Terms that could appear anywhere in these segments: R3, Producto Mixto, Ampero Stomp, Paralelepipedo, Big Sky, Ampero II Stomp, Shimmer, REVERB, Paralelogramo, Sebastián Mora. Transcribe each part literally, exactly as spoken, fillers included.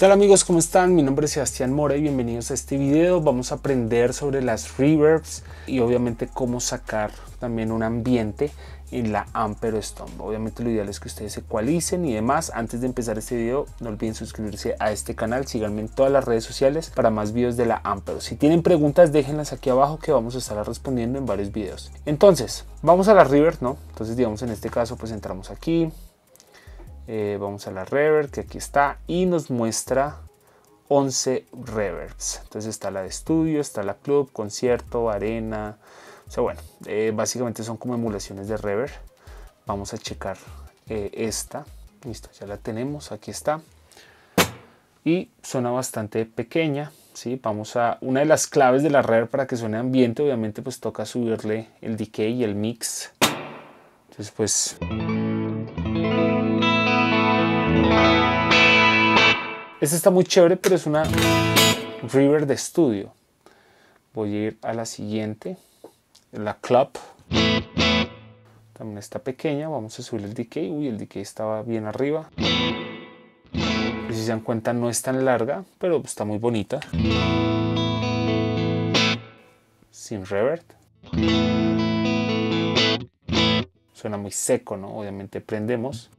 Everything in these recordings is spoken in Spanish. ¿Qué tal amigos? ¿Cómo están? Mi nombre es Sebastián Mora y bienvenidos a este video. Vamos a aprender sobre las reverbs y obviamente cómo sacar también un ambiente en la Ampero Stomp. Obviamente lo ideal es que ustedes ecualicen y demás. Antes de empezar este video, no olviden suscribirse a este canal, síganme en todas las redes sociales para más videos de la Ampero. Si tienen preguntas, déjenlas aquí abajo que vamos a estar respondiendo en varios videos. Entonces, vamos a la reverb, ¿no? Entonces, digamos en este caso, pues entramos aquí. Eh, vamos a la reverb que aquí está y nos muestra once reverbs. Entonces está la de estudio, está la club, concierto, arena. O sea, bueno, eh, básicamente son como emulaciones de reverb. Vamos a checar eh, esta. Listo, ya la tenemos. Aquí está. Y suena bastante pequeña. ¿Sí? Vamos a una de las claves de la reverb para que suene ambiente. Obviamente, pues toca subirle el decay y el mix. Entonces, pues. Este está muy chévere, pero es una reverb de estudio. Voy a ir a la siguiente, la club. También está pequeña, vamos a subir el decay. Uy, el decay estaba bien arriba. Y si se dan cuenta no es tan larga, pero está muy bonita. Sin reverb. Suena muy seco, ¿no? Obviamente prendemos.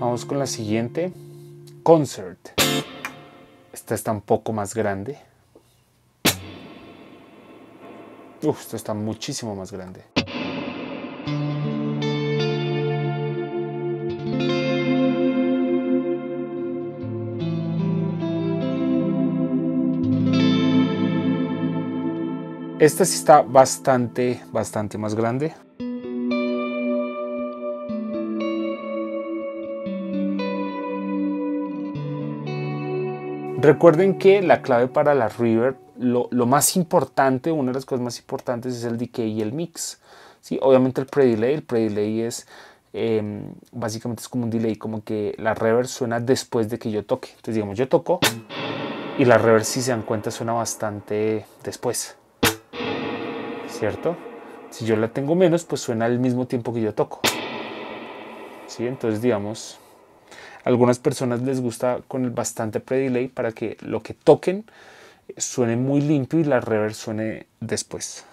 Vamos con la siguiente, concert. Esta está un poco más grande. Uf, esta está muchísimo más grande. Esta sí está bastante, bastante más grande. Recuerden que la clave para la reverb, lo, lo más importante, una de las cosas más importantes es el decay y el mix. ¿Sí? Obviamente el pre-delay, el pre-delay es, eh, básicamente es como un delay, como que la reverb suena después de que yo toque. Entonces digamos yo toco y la reverb, si se dan cuenta, suena bastante después, ¿cierto? Si yo la tengo menos, pues suena al mismo tiempo que yo toco. ¿Sí? Entonces digamos... Algunas personas les gusta con el bastante pre-delay para que lo que toquen suene muy limpio y la reverb suene después.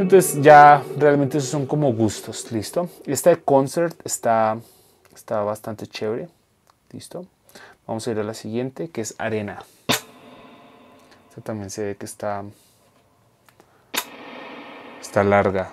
Entonces ya realmente esos son como gustos, ¿listo? Esta de concert está, está bastante chévere, ¿listo? Vamos a ir a la siguiente que es arena. Esta también se ve que está, está larga.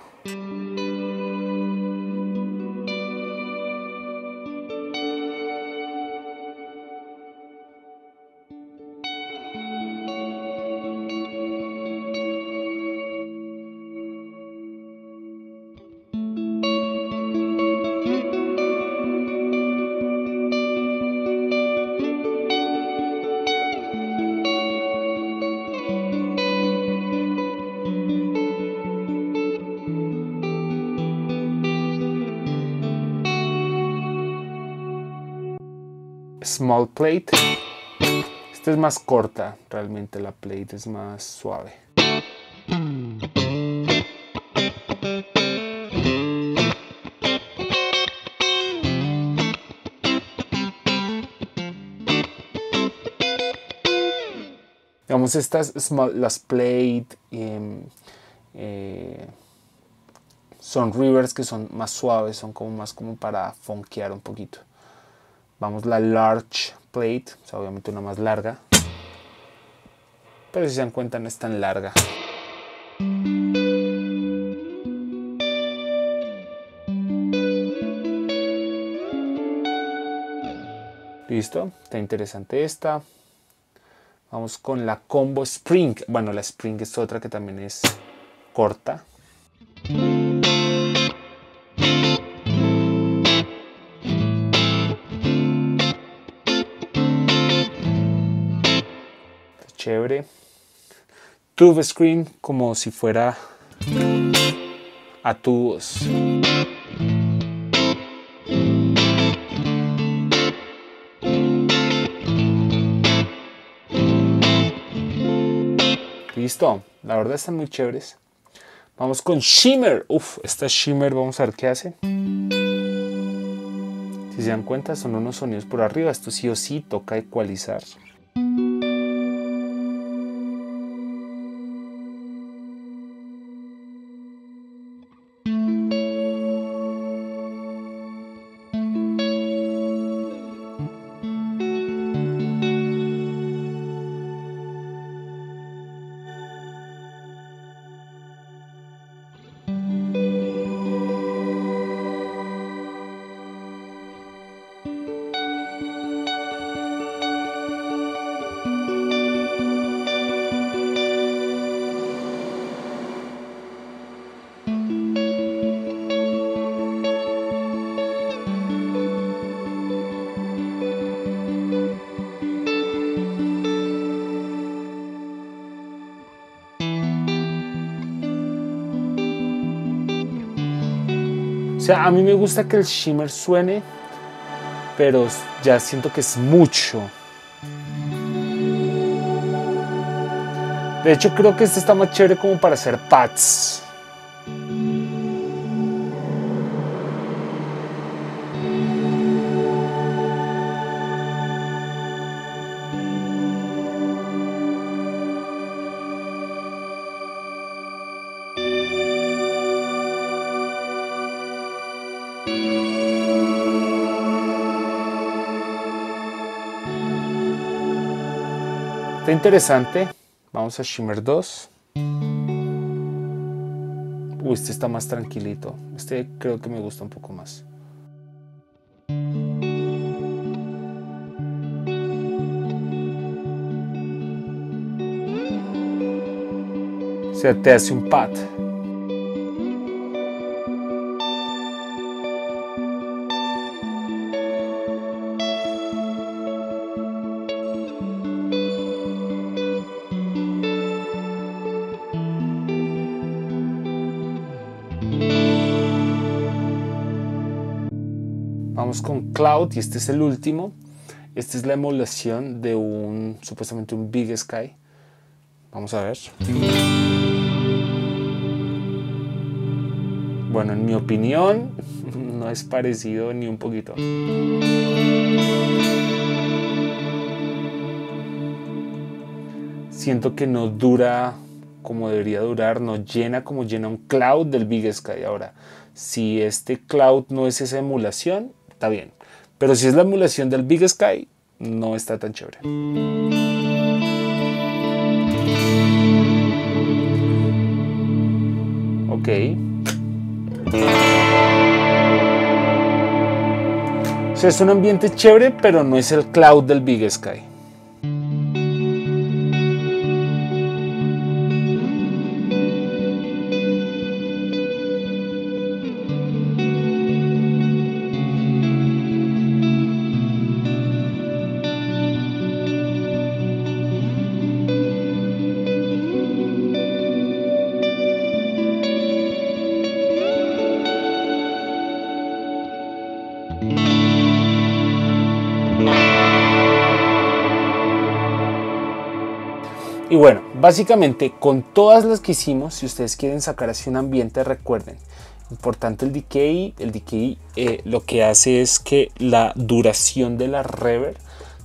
Small plate. Esta es más corta, realmente la plate es más suave. Digamos estas small, las plate eh, eh, son reverbs que son más suaves, son como más como para funkear un poquito. Vamos la large plate, o sea, obviamente una más larga, pero si se dan cuenta no es tan larga. Listo, está interesante esta. Vamos con la combo spring. Bueno, la spring es otra que también es corta. Está chévere. Tube screen, como si fuera a tubos. Listo, la verdad están muy chéveres. Vamos con Shimmer. Uf, esta Shimmer, vamos a ver qué hace. Si se dan cuenta, son unos sonidos por arriba. Esto sí o sí toca ecualizar. O sea, a mí me gusta que el shimmer suene, pero ya siento que es mucho. De hecho, creo que este está más chévere como para hacer pads. Interesante. Vamos a Shimmer dos. Uy, este está más tranquilito. Este creo que me gusta un poco más. O sea, te hace un pad. Con Cloud, y este es el último. Esta es la emulación de un supuestamente un Big Sky. Vamos a ver. Bueno, en mi opinión no es parecido ni un poquito. Siento que no dura como debería durar, no llena como llena un Cloud del Big Sky. Ahora, si este Cloud no es esa emulación, está bien, pero si es la emulación del Big Sky, no está tan chévere. Ok. O sea, es un ambiente chévere, pero no es el Cloud del Big Sky. Y bueno, básicamente con todas las que hicimos, si ustedes quieren sacar así un ambiente, recuerden, importante el decay. El decay eh, lo que hace es que la duración de la reverb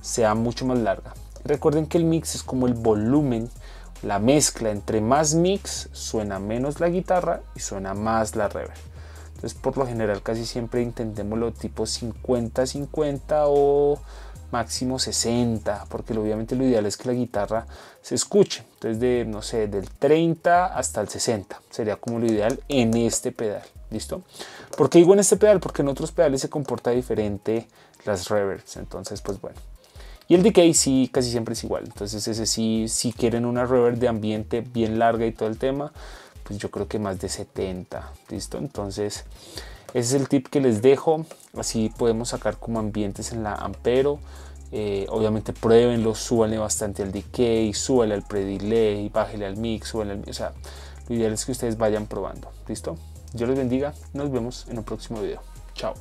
sea mucho más larga. Recuerden que el mix es como el volumen, la mezcla. Entre más mix, suena menos la guitarra y suena más la reverb. Entonces, por lo general, casi siempre intentémoslo tipo cincuenta cincuenta o máximo sesenta, porque obviamente lo ideal es que la guitarra se escuche. Entonces, de no sé, del treinta hasta el sesenta sería como lo ideal en este pedal. ¿Listo? ¿Por qué digo en este pedal? Porque en otros pedales se comporta diferente las reverbs. Entonces, pues bueno. Y el decay sí, casi siempre es igual. Entonces ese sí, si quieren una reverb de ambiente bien larga y todo el tema, pues yo creo que más de setenta, ¿listo? Entonces ese es el tip que les dejo. Así podemos sacar como ambientes en la Ampero. Eh, obviamente pruébenlo, súbanle bastante al decay, súbanle al pre-delay, bájale al mix, súbanle al... O sea, lo ideal es que ustedes vayan probando, ¿listo? Dios los bendiga, nos vemos en un próximo video. Chao.